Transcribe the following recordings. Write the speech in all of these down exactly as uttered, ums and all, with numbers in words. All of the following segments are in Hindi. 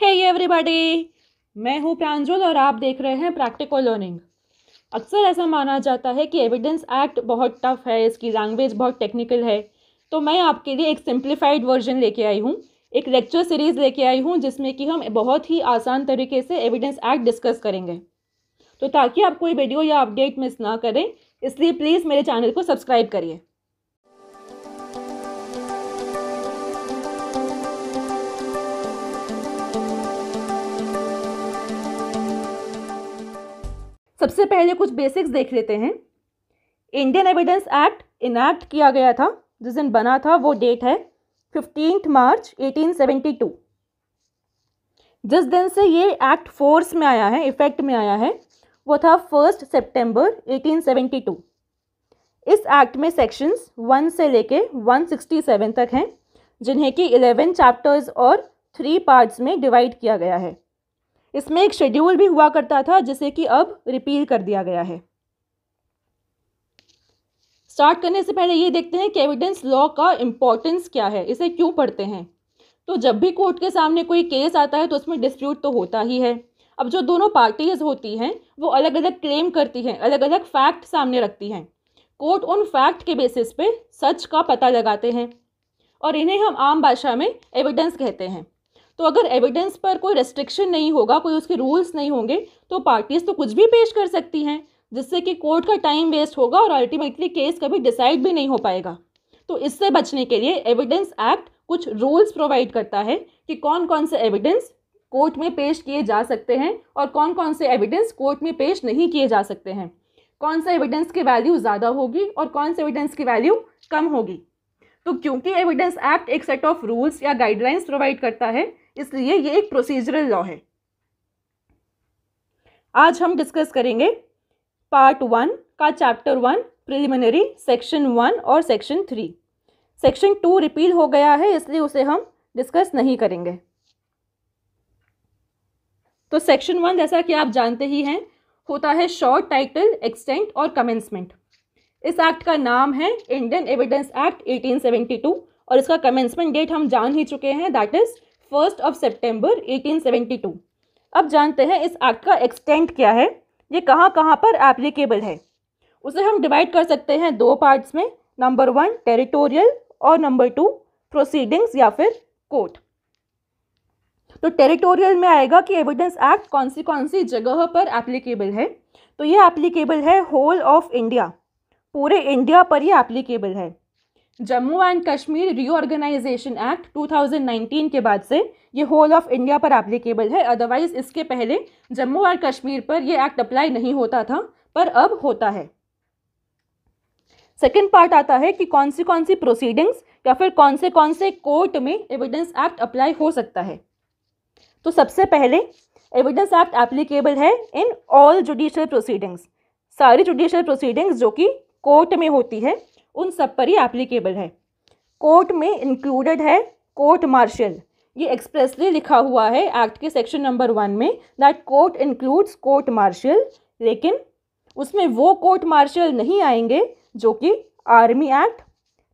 हे एवरीबॉडी, मैं हूँ प्रांजुल और आप देख रहे हैं प्रैक्टिको लर्निंग। अक्सर ऐसा माना जाता है कि एविडेंस एक्ट बहुत टफ है, इसकी लैंग्वेज बहुत टेक्निकल है। तो मैं आपके लिए एक सिंप्लीफाइड वर्जन लेके आई हूँ, एक लेक्चर सीरीज़ लेके आई हूँ जिसमें कि हम बहुत ही आसान तरीके से एविडेंस एक्ट डिस्कस करेंगे। तो ताकि आप कोई वीडियो या अपडेट मिस ना करें, इसलिए प्लीज़ मेरे चैनल को सब्सक्राइब करिए। सबसे पहले कुछ बेसिक्स देख लेते हैं। इंडियन एविडेंस एक्ट इनैक्ट किया गया था, जिस दिन बना था वो डेट है fifteen March eighteen seventy two. जिस दिन से ये एक्ट फोर्स में आया है, इफेक्ट में आया है, वो था फर्स्ट सितंबर एटीन सेवेंटी टू। इस एक्ट में सेक्शंस वन से लेके वन सिक्सटी सेवन तक हैं, जिन्हें कि इलेवन चैप्टर्स और थ्री पार्ट्स में डिवाइड किया गया है। इसमें एक शेड्यूल भी हुआ करता था जिसे कि अब रिपील कर दिया गया है। स्टार्ट करने से पहले ये देखते हैं कि एविडेंस लॉ का इम्पोर्टेंस क्या है, इसे क्यों पढ़ते हैं। तो जब भी कोर्ट के सामने कोई केस आता है तो उसमें डिस्प्यूट तो होता ही है। अब जो दोनों पार्टीज होती हैं वो अलग अलग क्लेम करती हैं, अलग अलग फैक्ट सामने रखती हैं। कोर्ट उन फैक्ट के बेसिस पे सच का पता लगाते हैं और इन्हें हम आम भाषा में एविडेंस कहते हैं। तो अगर एविडेंस पर कोई रेस्ट्रिक्शन नहीं होगा, कोई उसके रूल्स नहीं होंगे, तो पार्टीज तो कुछ भी पेश कर सकती हैं, जिससे कि कोर्ट का टाइम वेस्ट होगा और अल्टीमेटली केस कभी डिसाइड भी नहीं हो पाएगा। तो इससे बचने के लिए एविडेंस एक्ट कुछ रूल्स प्रोवाइड करता है कि कौन कौन से एविडेंस कोर्ट में पेश किए जा सकते हैं और कौन कौन से एविडेंस कोर्ट में पेश नहीं किए जा सकते हैं, कौन सा एविडेंस की वैल्यू ज़्यादा होगी और कौन से एविडेंस की वैल्यू कम होगी। तो क्योंकि एविडेंस एक्ट एक सेट ऑफ रूल्स या गाइडलाइंस प्रोवाइड करता है, इसलिए ये एक प्रोसीजरल लॉ है। आज हम डिस्कस करेंगे पार्ट वन का chapter one preliminary, section one और section three. Section two repeal हो गया है, इसलिए उसे हम डिस्कस नहीं करेंगे। तो सेक्शन वन, जैसा कि आप जानते ही हैं, होता है शॉर्ट टाइटल, एक्सटेंट और कमेंसमेंट। इस एक्ट का नाम है Indian evidence act eighteen seventy two और इसका कमेंसमेंट डेट हम जान ही चुके हैं, दैट इज फर्स्ट ऑफ सितंबर एटीन सेवेंटी टू। अब जानते हैं इस एक्ट का एक्सटेंट क्या है, ये कहाँ कहाँ पर एप्लीकेबल है। उसे हम डिवाइड कर सकते हैं दो पार्ट्स में, नंबर वन टेरिटोरियल और नंबर टू प्रोसीडिंग्स या फिर कोर्ट। तो टेरिटोरियल में आएगा कि एविडेंस एक्ट कौन सी कौन सी जगह पर एप्लीकेबल है। तो ये एप्लीकेबल है होल ऑफ इंडिया, पूरे इंडिया पर ये एप्लीकेबल है। Jammu and Kashmir reorganisation act two thousand nineteen के बाद से ये होल ऑफ इंडिया पर एप्लीकेबल है। अदरवाइज इसके पहले जम्मू एंड कश्मीर पर ये एक्ट अप्लाई नहीं होता था, पर अब होता है। सेकेंड पार्ट आता है कि कौन सी कौन सी प्रोसीडिंग्स या फिर कौन से कौन से कोर्ट में एविडेंस एक्ट अप्लाई हो सकता है। तो सबसे पहले एविडेंस एक्ट एप्लीकेबल है इन ऑल जुडिशियल प्रोसीडिंग्स, सारी जुडिशियल प्रोसीडिंग्स जो कि कोर्ट में होती है उन सब पर ही एप्लीकेबल है। कोर्ट में इंक्लूडेड है कोर्ट मार्शल, ये एक्सप्रेसली लिखा हुआ है एक्ट के सेक्शन नंबर वन में that court includes court martial. लेकिन उसमें वो कोर्ट मार्शल नहीं आएंगे जो कि army act,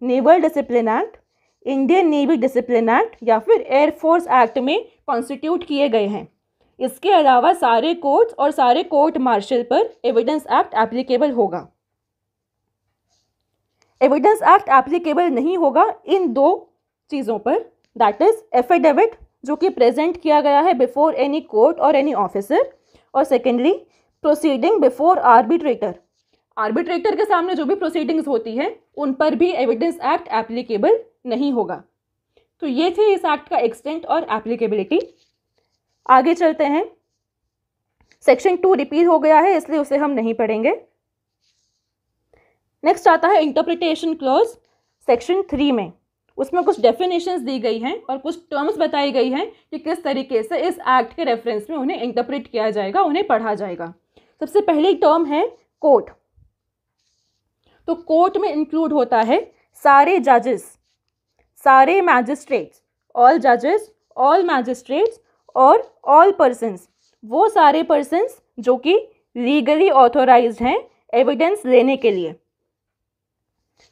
naval discipline act, Indian navy discipline act या फिर एयरफोर्स एक्ट में कॉन्स्टिट्यूट किए गए हैं। इसके अलावा सारे कोर्ट्स और सारे कोर्ट मार्शल पर एविडेंस एक्ट एप्लीकेबल होगा। एविडेंस एक्ट एप्लीकेबल नहीं होगा इन दो चीज़ों पर, दैट इज एफिडेविट जो कि प्रेजेंट किया गया है बिफोर एनी कोर्ट और एनी ऑफिसर, और secondly proceeding before arbitrator. Arbitrator के सामने जो भी प्रोसीडिंग्स होती हैं उन पर भी एविडेंस एक्ट एप्लीकेबल नहीं होगा। तो ये थे इस एक्ट का एक्सटेंट और एप्लीकेबिलिटी। आगे चलते हैं। सेक्शन टू रिपील हो गया है, इसलिए उसे हम नहीं पढ़ेंगे। नेक्स्ट आता है इंटरप्रिटेशन क्लॉज सेक्शन थ्री में। उसमें कुछ डेफिनेशंस दी गई हैं और कुछ टर्म्स बताई गई हैं कि किस तरीके से इस एक्ट के रेफरेंस में उन्हें इंटरप्रेट किया जाएगा, उन्हें पढ़ा जाएगा। सबसे पहली टर्म है कोर्ट। तो कोर्ट में इंक्लूड होता है सारे जजेस, सारे मैजिस्ट्रेट्स, ऑल जजेस, ऑल मैजिस्ट्रेट्स और ऑल पर्सन्स, वो सारे पर्सन्स जो कि लीगली ऑथोराइज्ड हैं एविडेंस लेने के लिए।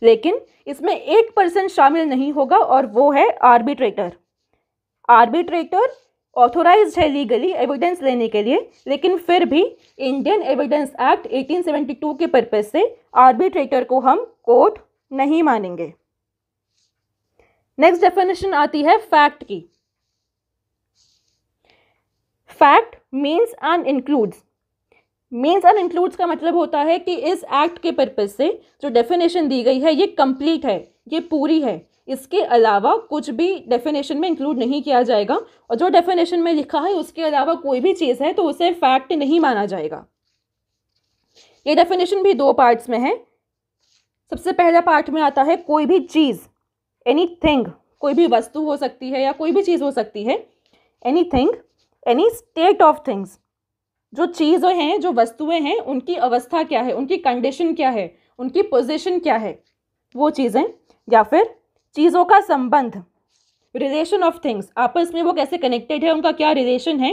लेकिन इसमें एक पर्सन शामिल नहीं होगा और वो है आर्बिट्रेटर। आर्बिट्रेटर ऑथोराइज्ड है लीगली एविडेंस लेने के लिए, लेकिन फिर भी इंडियन एविडेंस एक्ट अठारह सौ बहत्तर के पर्पज से आर्बिट्रेटर को हम कोर्ट नहीं मानेंगे। नेक्स्ट डेफिनेशन आती है फैक्ट की। Fact means and includes, means and includes का मतलब होता है कि इस एक्ट के पर्पज से जो डेफिनेशन दी गई है ये कंप्लीट है, ये पूरी है, इसके अलावा कुछ भी डेफिनेशन में इंक्लूड नहीं किया जाएगा और जो डेफिनेशन में लिखा है उसके अलावा कोई भी चीज़ है तो उसे फैक्ट नहीं माना जाएगा। ये डेफिनेशन भी दो पार्ट्स में है। सबसे पहला पार्ट में आता है कोई भी चीज़, एनी थिंग, कोई भी वस्तु हो सकती है या कोई भी चीज़ हो सकती है, any thing, any state of things, जो चीज़ें हैं, जो वस्तुएं हैं, उनकी अवस्था क्या है, उनकी कंडीशन क्या है, उनकी पोजीशन क्या है, वो चीज़ें, या फिर चीज़ों का संबंध, रिलेशन ऑफ थिंग्स, आपस में वो कैसे कनेक्टेड है, उनका क्या रिलेशन है,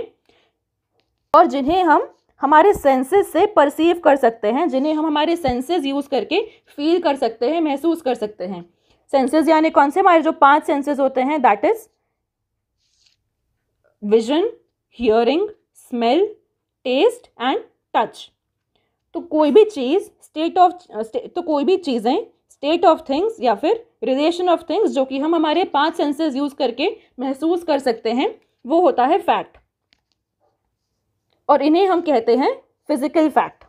और जिन्हें हम हमारे सेंसेस से परसीव कर सकते हैं, जिन्हें हम हमारे सेंसेस यूज़ करके फील कर सकते हैं, महसूस कर सकते हैं। सेंसेस यानी कौन से, हमारे जो पांच सेंसेस होते हैं, that is vision, hearing, smell, taste and touch. तो कोई भी चीज़ स्टेट ऑफ तो कोई भी चीज़ें स्टेट ऑफ थिंग्स या फिर रिलेशन ऑफ थिंग्स जो कि हम हमारे पांच सेंसेस यूज़ करके महसूस कर सकते हैं, वो होता है फैक्ट और इन्हें हम कहते हैं फिजिकल फैक्ट।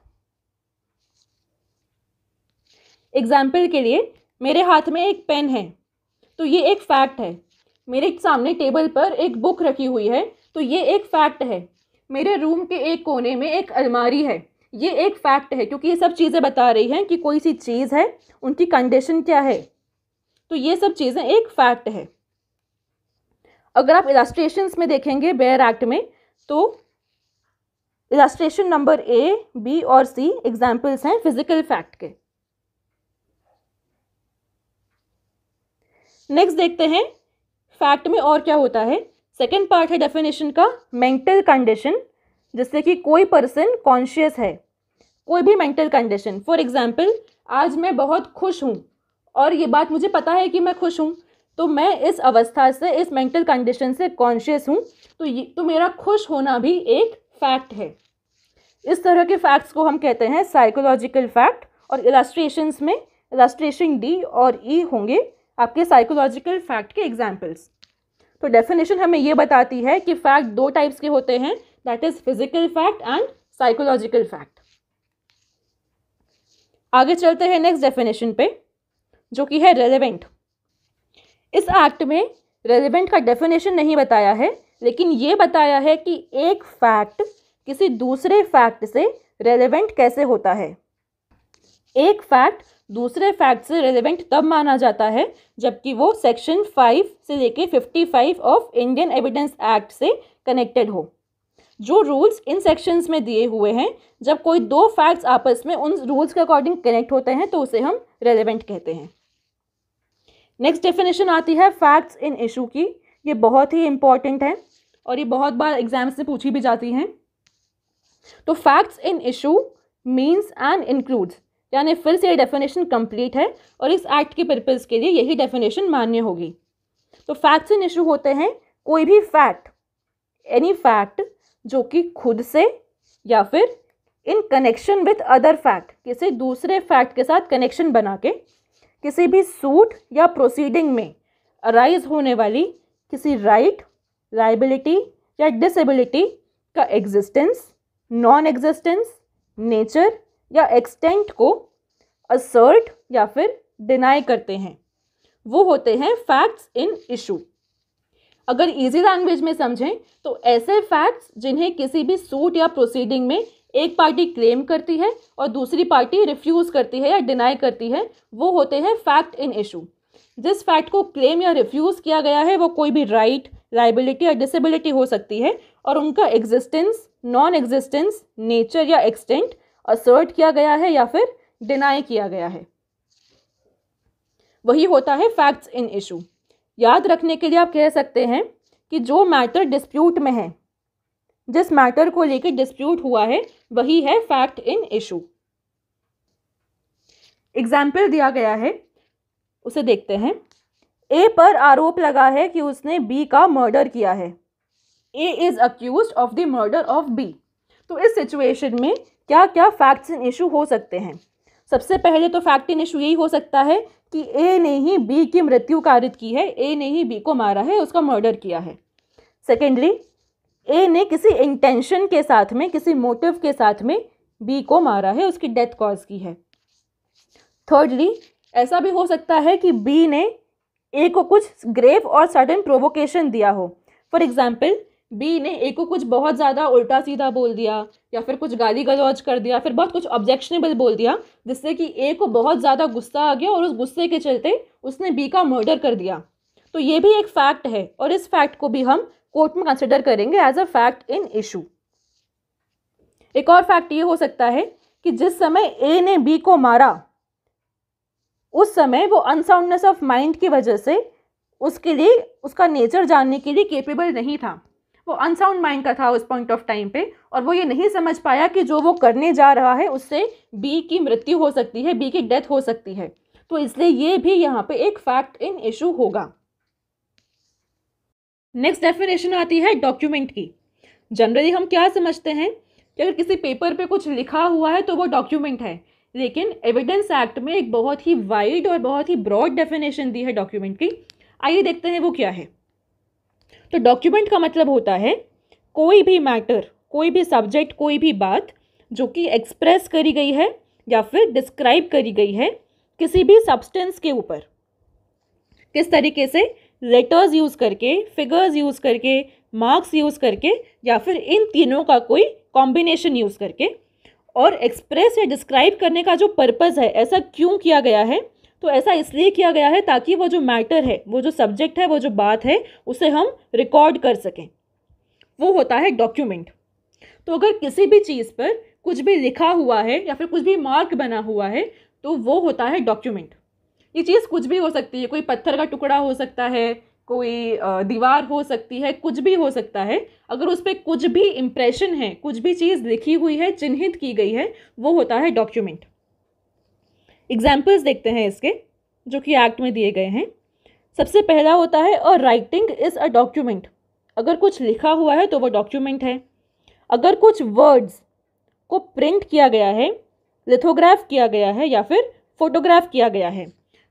एग्जाम्पल के लिए, मेरे हाथ में एक पेन है तो ये एक फैक्ट है, मेरे सामने टेबल पर एक बुक रखी हुई है तो ये एक फैक्ट है, मेरे रूम के एक कोने में एक अलमारी है, ये एक फैक्ट है, क्योंकि ये सब चीज़ें बता रही हैं कि कोई सी चीज़ है, उनकी कंडीशन क्या है, तो ये सब चीज़ें एक फैक्ट है। अगर आप इलास्ट्रेशंस में देखेंगे बेयर एक्ट में, तो इलास्ट्रेशन नंबर ए, बी और सी एग्जाम्पल्स हैं फिजिकल फैक्ट के। नेक्स्ट देखते हैं फैक्ट में और क्या होता है। सेकेंड पार्ट है डेफिनेशन का मेंटल कंडीशन, जिससे कि कोई पर्सन कॉन्शियस है, कोई भी मेंटल कंडीशन। फॉर एग्जांपल, आज मैं बहुत खुश हूँ और ये बात मुझे पता है कि मैं खुश हूँ, तो मैं इस अवस्था से, इस मेंटल कंडीशन से कॉन्शियस हूँ, तो ये तो मेरा खुश होना भी एक फैक्ट है। इस तरह के फैक्ट्स को हम कहते हैं साइकोलॉजिकल फैक्ट और इलास्ट्रेशंस में इलास्ट्रेशन डी और ई e होंगे आपके साइकोलॉजिकल फैक्ट के एग्जाम्पल्स। तो डेफिनेशन हमें ये बताती है कि फैक्ट दो टाइप्स के होते हैं, that is physical fact and psychological fact. आगे चलते हैं नेक्स्ट डेफिनेशन पे, जो कि है रेलेवेंट। इस एक्ट में रेलेवेंट का डेफिनेशन नहीं बताया है, लेकिन ये बताया है कि एक फैक्ट किसी दूसरे फैक्ट से रेलेवेंट कैसे होता है। एक फैक्ट दूसरे फैक्ट से रेलेवेंट तब माना जाता है जबकि वो सेक्शन फाइव से लेके fifty five of Indian evidence act से कनेक्टेड हो। जो रूल्स इन सेक्शंस में दिए हुए हैं, जब कोई दो फैक्ट्स आपस में उन रूल्स के अकॉर्डिंग कनेक्ट होते हैं तो उसे हम रेलेवेंट कहते हैं। नेक्स्ट डेफिनेशन आती है फैक्ट्स इन इशू की। ये बहुत ही इंपॉर्टेंट है और ये बहुत बार एग्जाम्स में पूछी भी जाती हैं। तो facts in issue means and includes, यानी फिर से ये डेफिनेशन कंप्लीट है और इस एक्ट के पर्पस के लिए यही डेफिनेशन मान्य होगी। तो फैक्ट्स इन इशू होते हैं कोई भी फैक्ट, एनी फैक्ट, जो कि खुद से या फिर in connection with other fact, किसी दूसरे फैक्ट के साथ कनेक्शन बना के, किसी भी सूट या प्रोसीडिंग में अराइज होने वाली किसी राइट, लायबिलिटी या डिसेबिलिटी का एग्जिस्टेंस, नॉन एग्जिस्टेंस, नेचर या एक्सटेंट को असर्ट या फिर डिनाई करते हैं, वो होते हैं फैक्ट्स इन इशू। अगर इजी लैंग्वेज में समझें तो ऐसे फैक्ट्स जिन्हें किसी भी सूट या प्रोसीडिंग में एक पार्टी क्लेम करती है और दूसरी पार्टी रिफ्यूज़ करती है या डिनाई करती है, वो होते हैं फैक्ट इन इशू। जिस फैक्ट को क्लेम या रिफ्यूज़ किया गया है वो कोई भी राइट, लायबिलिटी या डिसेबिलिटी हो सकती है और उनका एग्जिस्टेंस, नॉन एग्जिस्टेंस, नेचर या एक्सटेंट असर्ट किया गया है या फिर डिनाई किया गया है, वही होता है फैक्ट्स इन इशू। याद रखने के लिए आप कह सकते हैं कि जो मैटर डिस्प्यूट में है, जिस मैटर को लेकर डिस्प्यूट हुआ है, वही है फैक्ट इन इशू। एग्जाम्पल दिया गया है, उसे देखते हैं। ए पर आरोप लगा है कि उसने बी का मर्डर किया है। A is accuse of the murder of B. तो इस सिचुएशन में क्या क्या फैक्ट्स इन इशू हो सकते हैं। सबसे पहले तो फैक्ट इन इशू यही हो सकता है कि ए ने ही बी की मृत्यु कारित की है, ए ने ही बी को मारा है, उसका मर्डर किया है। सेकेंडली, ए ने किसी इंटेंशन के साथ में, किसी मोटिव के साथ में बी को मारा है, उसकी डेथ कॉज की है। थर्डली, ऐसा भी हो सकता है कि बी ने ए को कुछ ग्रेव और सडन प्रोवोकेशन दिया हो। फॉर एग्जाम्पल, बी ने ए को कुछ बहुत ज़्यादा उल्टा सीधा बोल दिया या फिर कुछ गाली गलौज कर दिया, फिर बहुत कुछ ऑब्जेक्शनेबल बोल दिया, जिससे कि ए को बहुत ज़्यादा गुस्सा आ गया और उस गुस्से के चलते उसने बी का मर्डर कर दिया। तो ये भी एक फैक्ट है और इस फैक्ट को भी हम कोर्ट में कंसिडर करेंगे as a fact in issue. एक और फैक्ट ये हो सकता है कि जिस समय ए ने बी को मारा उस समय वो अनसाउंडनेस ऑफ माइंड की वजह से उसके लिए, उसका नेचर जानने के लिए केपेबल नहीं था। वो अनसाउंड माइंड का था उस पॉइंट ऑफ टाइम पे और वो ये नहीं समझ पाया कि जो वो करने जा रहा है उससे बी की मृत्यु हो सकती है, बी की डेथ हो सकती है। तो इसलिए ये भी यहाँ पे एक फैक्ट इन इशू होगा। नेक्स्ट डेफिनेशन आती है डॉक्यूमेंट की। जनरली हम क्या समझते हैं कि अगर किसी पेपर पे कुछ लिखा हुआ है तो वो डॉक्यूमेंट है, लेकिन एविडेंस एक्ट में एक बहुत ही वाइड और बहुत ही ब्रॉड डेफिनेशन दी है डॉक्यूमेंट की। आइए देखते हैं वो क्या है। तो डॉक्यूमेंट का मतलब होता है कोई भी मैटर, कोई भी सब्जेक्ट, कोई भी बात जो कि एक्सप्रेस करी गई है या फिर डिस्क्राइब करी गई है किसी भी सब्सटेंस के ऊपर। किस तरीके से? लेटर्स यूज़ करके, फिगर्स यूज़ करके, मार्क्स यूज़ करके या फिर इन तीनों का कोई कॉम्बिनेशन यूज़ करके। और एक्सप्रेस या डिस्क्राइब करने का जो पर्पज़ है, ऐसा क्यों किया गया है? तो ऐसा इसलिए किया गया है ताकि वो जो मैटर है, वो जो सब्जेक्ट है, वो जो बात है, उसे हम रिकॉर्ड कर सकें। वो होता है डॉक्यूमेंट। तो अगर किसी भी चीज़ पर कुछ भी लिखा हुआ है या फिर कुछ भी मार्क बना हुआ है तो वो होता है डॉक्यूमेंट। ये चीज़ कुछ भी हो सकती है, कोई पत्थर का टुकड़ा हो सकता है, कोई दीवार हो सकती है, कुछ भी हो सकता है। अगर उस पर कुछ भी इम्प्रेशन है, कुछ भी चीज़ लिखी हुई है, चिन्हित की गई है, वो होता है डॉक्यूमेंट। एग्जाम्पल्स देखते हैं इसके जो कि एक्ट में दिए गए हैं। सबसे पहला होता है a writing is a document. अगर कुछ लिखा हुआ है तो वो डॉक्यूमेंट है। अगर कुछ वर्ड्स को प्रिंट किया गया है, लिथोग्राफ किया गया है या फिर फोटोग्राफ किया गया है,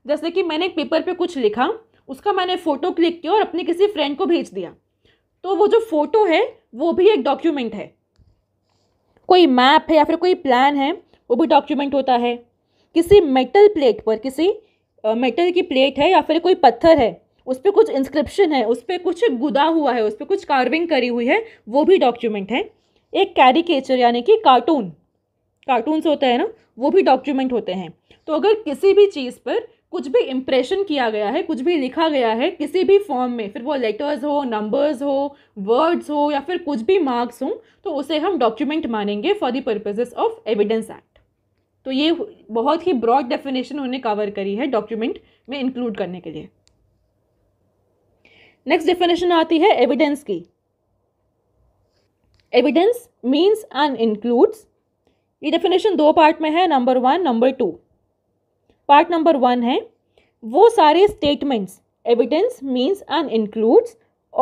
जैसे कि मैंने एक पेपर पे कुछ लिखा, उसका मैंने फ़ोटो क्लिक किया और अपने किसी फ्रेंड को भेज दिया, तो वो जो फ़ोटो है वो भी एक डॉक्यूमेंट है। कोई मैप है या फिर कोई प्लान है, वो भी डॉक्यूमेंट होता है। किसी मेटल प्लेट पर, किसी मेटल की प्लेट है या फिर कोई पत्थर है, उस पर कुछ इंस्क्रिप्शन है, उस पर कुछ गुदा हुआ है, उस पर कुछ कार्विंग करी हुई है, वो भी डॉक्यूमेंट है। एक कैरिकेचर यानी कि कार्टून, कार्टून्स होता है ना, वो भी डॉक्यूमेंट होते हैं। तो अगर किसी भी चीज़ पर कुछ भी इम्प्रेशन किया गया है, कुछ भी लिखा गया है किसी भी फॉर्म में, फिर वो लेटर्स हो, नंबर्स हो, वर्ड्स हो या फिर कुछ भी मार्क्स हों, तो उसे हम डॉक्यूमेंट मानेंगे for the purposes of evidence act. तो ये बहुत ही ब्रॉड डेफिनेशन उन्होंने कवर करी है डॉक्यूमेंट में इंक्लूड करने के लिए। नेक्स्ट डेफिनेशन आती है एविडेंस की। Evidence means and includes. ये डेफिनेशन दो पार्ट में है, number one, number two. Part number one है वो सारे statements, evidence means and includes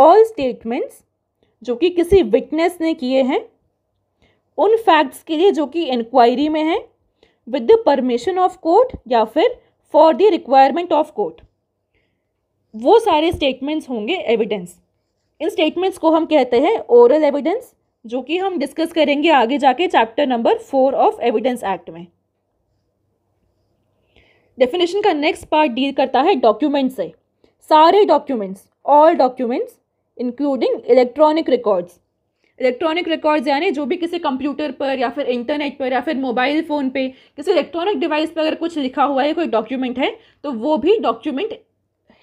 all statements जो कि किसी विटनेस ने किए हैं उन फैक्ट्स के लिए जो कि इंक्वायरी में है, with the permission of court या फिर for the requirement of court. वो सारे स्टेटमेंट्स होंगे एविडेंस। इन स्टेटमेंट्स को हम कहते हैं ओरल एविडेंस, जो कि हम डिस्कस करेंगे आगे जाके chapter number four of evidence act में। डेफिनेशन का नेक्स्ट पार्ट डील करता है डॉक्यूमेंट से। सारे documents, all documents including electronic records. Electronic records यानी जो भी किसी कंप्यूटर पर या फिर इंटरनेट पर या फिर मोबाइल फ़ोन पे, किसी इलेक्ट्रॉनिक डिवाइस पर अगर कुछ लिखा हुआ है, कोई डॉक्यूमेंट है, तो वो भी डॉक्यूमेंट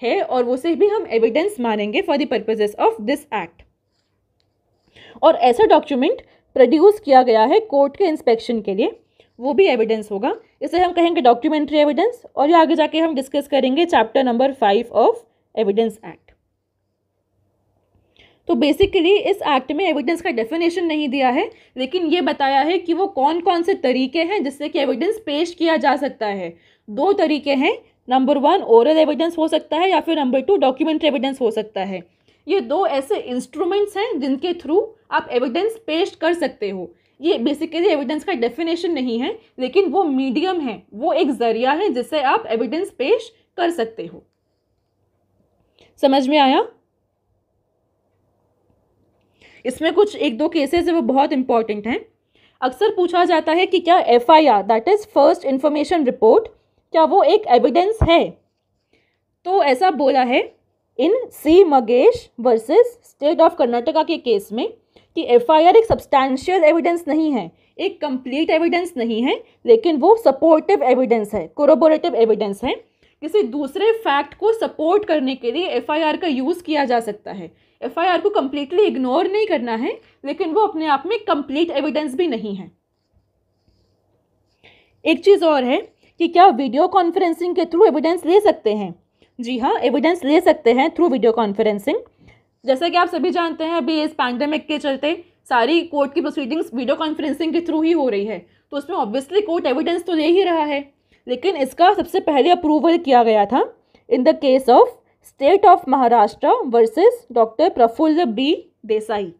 है और उसे भी हम एविडेंस मानेंगे for the purposes of this act. और ऐसा डॉक्यूमेंट प्रोड्यूस किया गया है कोर्ट के इंस्पेक्शन के लिए, वो भी एविडेंस होगा। इसे हम कहेंगे डॉक्यूमेंट्री एविडेंस और ये आगे जाके हम डिस्कस करेंगे chapter number five of evidence act. तो बेसिकली इस एक्ट में एविडेंस का डेफिनेशन नहीं दिया है, लेकिन ये बताया है कि वो कौन कौन से तरीके हैं जिससे कि एविडेंस पेश किया जा सकता है। दो तरीके हैं, नंबर वन ओरल एविडेंस हो सकता है या फिर नंबर टू डॉक्यूमेंट्री एविडेंस हो सकता है। ये दो ऐसे इंस्ट्रूमेंट्स हैं जिनके थ्रू आप एविडेंस पेश कर सकते हो। ये बेसिकली एविडेंस का डेफिनेशन नहीं है, लेकिन वो मीडियम है, वो एक जरिया है जिससे आप एविडेंस पेश कर सकते हो। समझ में आया? इसमें कुछ एक दो केसेस है वो बहुत इंपॉर्टेंट हैं। अक्सर पूछा जाता है कि क्या F I R, that is first information report, क्या वो एक एविडेंस है? तो ऐसा बोला है in C Magesh versus state of Karnataka के केस में कि एफ आई आर एक सब्सटैंशियल एविडेंस नहीं है, एक कंप्लीट एविडेंस नहीं है, लेकिन वो सपोर्टिव एविडेंस है, कोरोबोरेटिव एविडेंस है। किसी दूसरे फैक्ट को सपोर्ट करने के लिए एफ आई आर का यूज़ किया जा सकता है। एफ आई आर को कम्प्लीटली इग्नोर नहीं करना है, लेकिन वो अपने आप में कंप्लीट एविडेंस भी नहीं है। एक चीज़ और है कि क्या वीडियो कॉन्फ्रेंसिंग के थ्रू एविडेंस ले सकते हैं? जी हाँ, एविडेंस ले सकते हैं थ्रू वीडियो कॉन्फ्रेंसिंग। जैसा कि आप सभी जानते हैं, अभी इस पैंडेमिक के चलते सारी कोर्ट की प्रोसीडिंग्स वीडियो कॉन्फ्रेंसिंग के थ्रू ही हो रही है, तो उसमें ऑब्वियसली कोर्ट एविडेंस तो ले ही रहा है, लेकिन इसका सबसे पहले अप्रूवल किया गया था in the case of state of Maharashtra versus doctor Praful B Desai.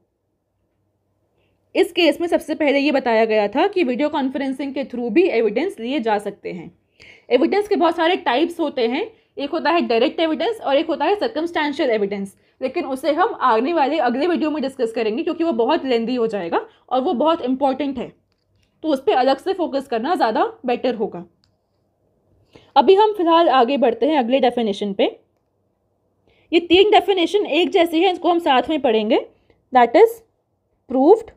इस केस में सबसे पहले ये बताया गया था कि वीडियो कॉन्फ्रेंसिंग के थ्रू भी एविडेंस लिए जा सकते हैं। एविडेंस के बहुत सारे टाइप्स होते हैं, एक होता है डायरेक्ट एविडेंस और एक होता है सर्कमस्टेंशियल एविडेंस, लेकिन उसे हम आने वाले अगले वीडियो में डिस्कस करेंगे क्योंकि वो बहुत लेंदी हो जाएगा और वो बहुत इम्पॉर्टेंट है, तो उस पर अलग से फोकस करना ज़्यादा बेटर होगा। अभी हम फिलहाल आगे बढ़ते हैं अगले डेफिनेशन पे। ये तीन डेफिनेशन एक जैसी है, इसको हम साथ में पढ़ेंगे, that is proved,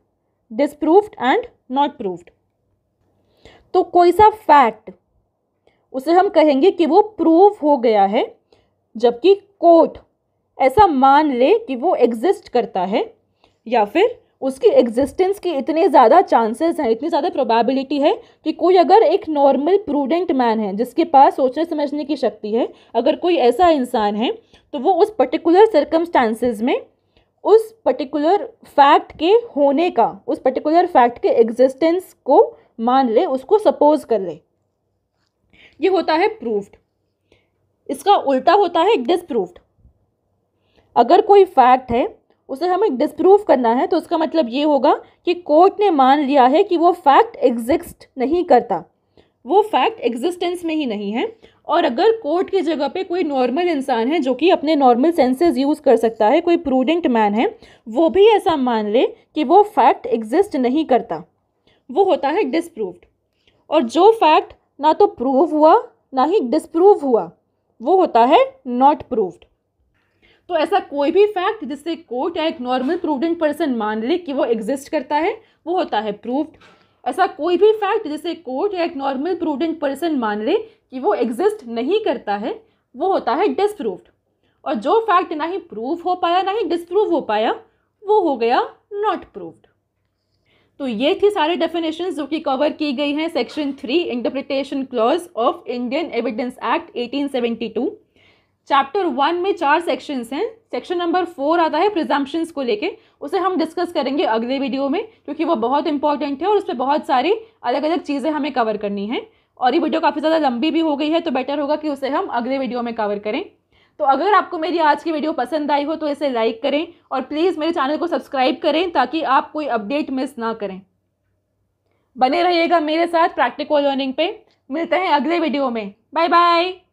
disproved and not proved. तो कोई सा फैक्ट उसे हम कहेंगे कि वो प्रूव हो गया है जबकि कोर्ट ऐसा मान ले कि वो एग्जिस्ट करता है, या फिर उसकी एग्जिस्टेंस के इतने ज़्यादा चांसेस हैं, इतनी ज़्यादा प्रोबेबिलिटी है कि कोई अगर एक नॉर्मल प्रूडेंट मैन है जिसके पास सोचने समझने की शक्ति है, अगर कोई ऐसा इंसान है तो वो उस पर्टिकुलर सर्कमस्टांसेस में उस पर्टिकुलर फैक्ट के होने का, उस पर्टिकुलर फैक्ट के एग्जिस्टेंस को मान ले, उसको सपोज कर ले। ये होता है प्रूव्ड। इसका उल्टा होता है डिसप्रूव्ड। अगर कोई फैक्ट है उसे हमें डिसप्रूव करना है तो उसका मतलब ये होगा कि कोर्ट ने मान लिया है कि वो फैक्ट एग्जिस्ट नहीं करता, वो फैक्ट एग्जिस्टेंस में ही नहीं है, और अगर कोर्ट की जगह पे कोई नॉर्मल इंसान है जो कि अपने नॉर्मल सेंसेस यूज़ कर सकता है, कोई प्रूडेंट मैन है, वो भी ऐसा मान ले कि वो फैक्ट एग्जिस्ट नहीं करता, वो होता है डिसप्रूव्ड। और जो फैक्ट ना तो प्रूव हुआ ना ही डिसप्रूव हुआ, वो होता है नॉट प्रूव्ड। तो ऐसा कोई भी फैक्ट जिससे कोर्ट या एक नॉर्मल प्रूडेंट पर्सन मान ले कि वो एग्जिस्ट करता है, वो होता है प्रूव्ड। ऐसा कोई भी फैक्ट जिससे कोर्ट या एक नॉर्मल प्रूडेंट पर्सन मान ले कि वो एग्जिस्ट नहीं करता है, वो होता है डिसप्रूव्ड। और जो फैक्ट ना ही प्रूव हो पाया ना ही डिसप्रूव हो पाया, वो हो गया नॉट प्रूव्ड। तो ये थी सारे डेफिनेशंस जो कि कवर की गई हैं section three interpretation clause of Indian evidence act eighteen seventy two. Chapter one में चार सेक्शंस हैं। सेक्शन नंबर फोर आता है प्रिजम्पशंस को लेके, उसे हम डिस्कस करेंगे अगले वीडियो में क्योंकि वो बहुत इंपॉर्टेंट है और उस पर बहुत सारी अलग अलग चीज़ें हमें कवर करनी है, और ये वीडियो काफ़ी ज़्यादा लंबी भी हो गई है तो बेटर होगा कि उसे हम अगले वीडियो में कवर करें। तो अगर आपको मेरी आज की वीडियो पसंद आई हो तो इसे लाइक करें और प्लीज़ मेरे चैनल को सब्सक्राइब करें ताकि आप कोई अपडेट मिस ना करें। बने रहिएगा मेरे साथ प्रैक्टिकल लर्निंग पे। मिलते हैं अगले वीडियो में। Bye bye.